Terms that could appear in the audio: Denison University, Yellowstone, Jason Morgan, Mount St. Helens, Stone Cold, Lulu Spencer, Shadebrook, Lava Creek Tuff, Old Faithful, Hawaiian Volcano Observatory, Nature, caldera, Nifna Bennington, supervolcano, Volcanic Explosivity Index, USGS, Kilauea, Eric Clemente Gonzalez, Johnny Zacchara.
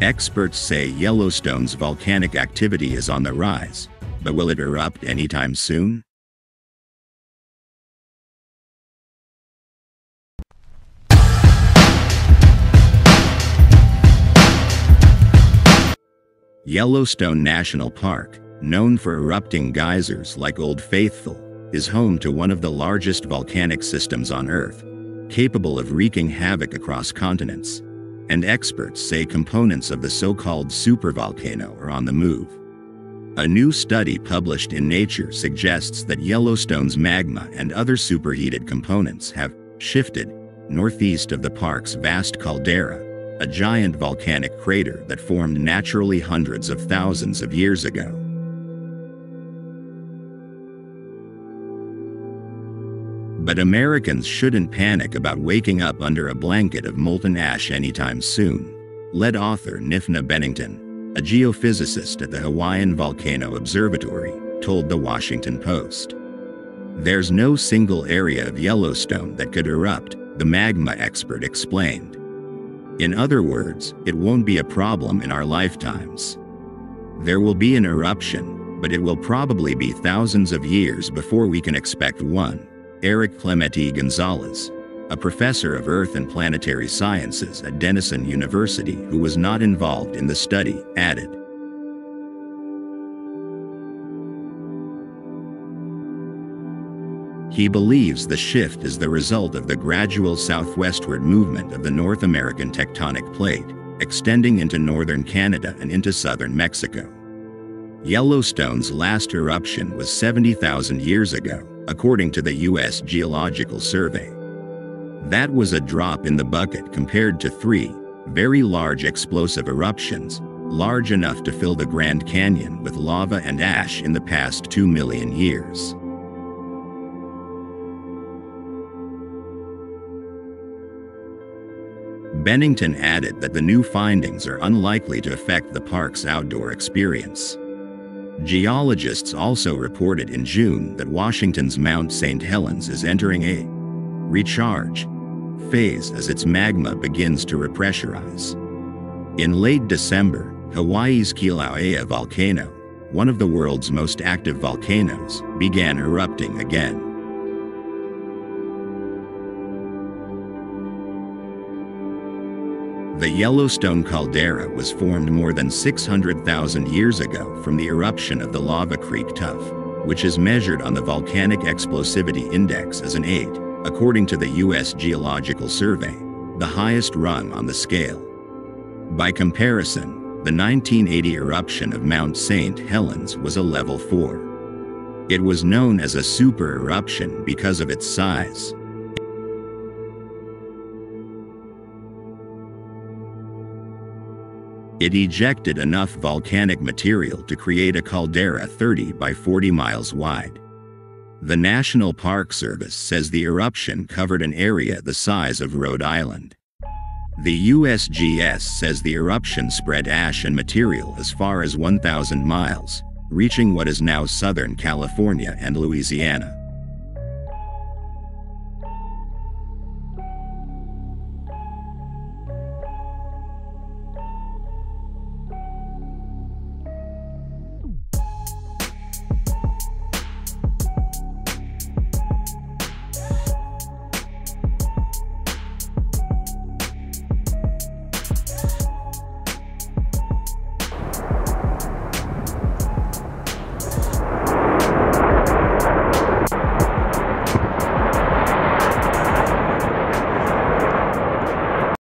Experts say Yellowstone's volcanic activity is on the rise, but will it erupt anytime soon? Yellowstone National Park, known for erupting geysers like Old Faithful, is home to one of the largest volcanic systems on Earth, capable of wreaking havoc across continents. And experts say components of the so-called supervolcano are on the move. A new study published in Nature suggests that Yellowstone's magma and other superheated components have shifted northeast of the park's vast caldera, a giant volcanic crater that formed naturally hundreds of thousands of years ago. But Americans shouldn't panic about waking up under a blanket of molten ash anytime soon, led author Nifna Bennington, a geophysicist at the Hawaiian Volcano Observatory, told The Washington Post. There's no single area of Yellowstone that could erupt, the magma expert explained. In other words, it won't be a problem in our lifetimes. There will be an eruption, but it will probably be thousands of years before we can expect one, Eric Clemente Gonzalez, a professor of Earth and Planetary Sciences at Denison University who was not involved in the study, added. He believes the shift is the result of the gradual southwestward movement of the North American tectonic plate, extending into northern Canada and into southern Mexico. Yellowstone's last eruption was 70,000 years ago, according to the U.S. Geological Survey. That was a drop in the bucket compared to three very large explosive eruptions, large enough to fill the Grand Canyon with lava and ash in the past 2 million years. Bennington added that the new findings are unlikely to affect the park's outdoor experience. Geologists also reported in June that Washington's Mount St. Helens is entering a recharge phase as its magma begins to repressurize. In late December, Hawaii's Kilauea volcano, one of the world's most active volcanoes, began erupting again. The Yellowstone caldera was formed more than 600,000 years ago from the eruption of the Lava Creek Tuff, which is measured on the Volcanic Explosivity Index as an 8, according to the U.S. Geological Survey, the highest rung on the scale. By comparison, the 1980 eruption of Mount St. Helens was a level 4. It was known as a super eruption because of its size. It ejected enough volcanic material to create a caldera 30 by 40 miles wide. The National Park Service says the eruption covered an area the size of Rhode Island. The USGS says the eruption spread ash and material as far as 1,000 miles, reaching what is now Southern California and Louisiana.